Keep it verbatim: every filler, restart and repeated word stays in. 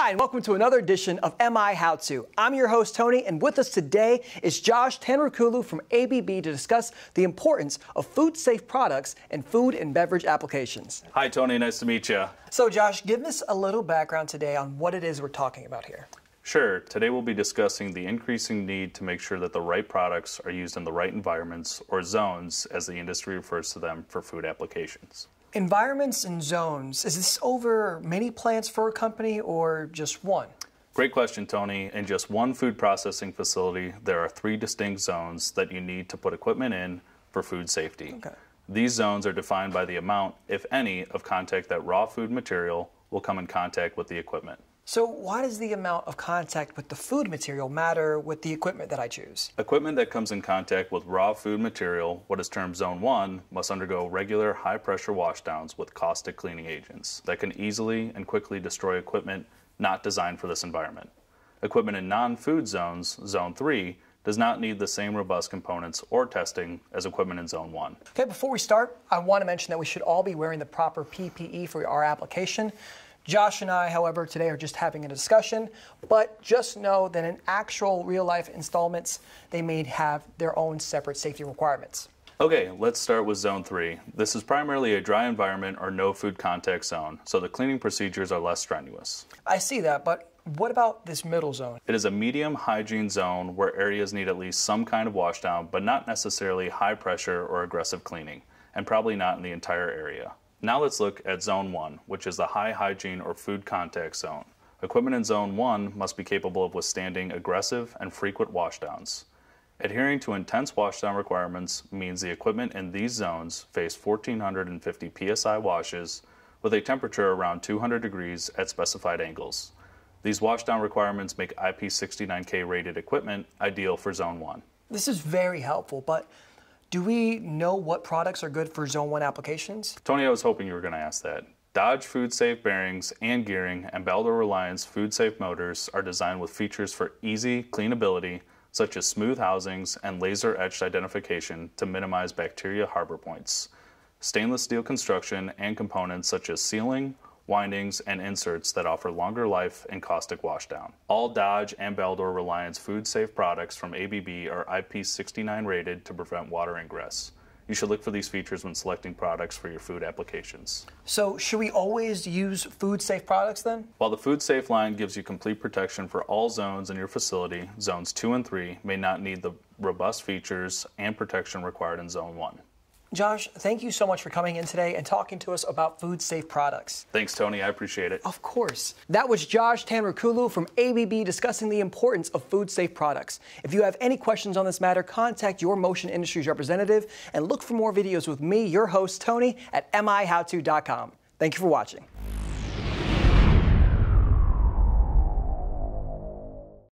Hi, and welcome to another edition of M I How To. I'm your host, Tony, and with us today is Josh Tanrikulu from A B B to discuss the importance of food-safe products and food and beverage applications. Hi, Tony. Nice to meet you. So, Josh, give us a little background today on what it is we're talking about here. Sure. Today we'll be discussing the increasing need to make sure that the right products are used in the right environments, or zones, as the industry refers to them, for food applications. Environments and zones, is this over many plants for a company or just one? Great question, Tony. In just one food processing facility, there are three distinct zones that you need to put equipment in for food safety. Okay. These zones are defined by the amount, if any, of contact that raw food material will come in contact with the equipment. So why does the amount of contact with the food material matter with the equipment that I choose? Equipment that comes in contact with raw food material, what is termed Zone one, must undergo regular high-pressure washdowns with caustic cleaning agents that can easily and quickly destroy equipment not designed for this environment. Equipment in non-food zones, Zone three, does not need the same robust components or testing as equipment in Zone one. Okay, before we start, I want to mention that we should all be wearing the proper P P E for our application. Josh and I, however, today are just having a discussion, but just know that in actual real-life installments, they may have their own separate safety requirements. Okay, let's start with Zone three. This is primarily a dry environment or no food contact zone, so the cleaning procedures are less strenuous. I see that, but what about this middle zone? It is a medium hygiene zone where areas need at least some kind of washdown, but not necessarily high pressure or aggressive cleaning, and probably not in the entire area. Now let's look at Zone one, which is the high hygiene or food contact zone. Equipment in Zone one must be capable of withstanding aggressive and frequent washdowns. Adhering to intense washdown requirements means the equipment in these zones face one thousand four hundred fifty P S I washes with a temperature around two hundred degrees at specified angles. These washdown requirements make I P sixty-nine K rated equipment ideal for Zone one. This is very helpful, but do we know what products are good for Zone one applications? Tony, I was hoping you were going to ask that. Dodge food-safe bearings and gearing and Baldor Reliance food-safe motors are designed with features for easy cleanability, such as smooth housings and laser-etched identification to minimize bacteria harbor points. Stainless steel construction and components such as sealing, windings, and inserts that offer longer life and caustic washdown. All Dodge and Baldor Reliance food-safe products from A B B are I P sixty-nine rated to prevent water ingress. You should look for these features when selecting products for your food applications. So should we always use food-safe products then? While the food-safe line gives you complete protection for all zones in your facility, Zones two and three may not need the robust features and protection required in Zone one. Josh, thank you so much for coming in today and talking to us about food-safe products. Thanks, Tony. I appreciate it. Of course. That was Josh Tanrikulu from A B B discussing the importance of food-safe products. If you have any questions on this matter, contact your Motion Industries representative and look for more videos with me, your host, Tony, at M I How To dot com. Thank you for watching.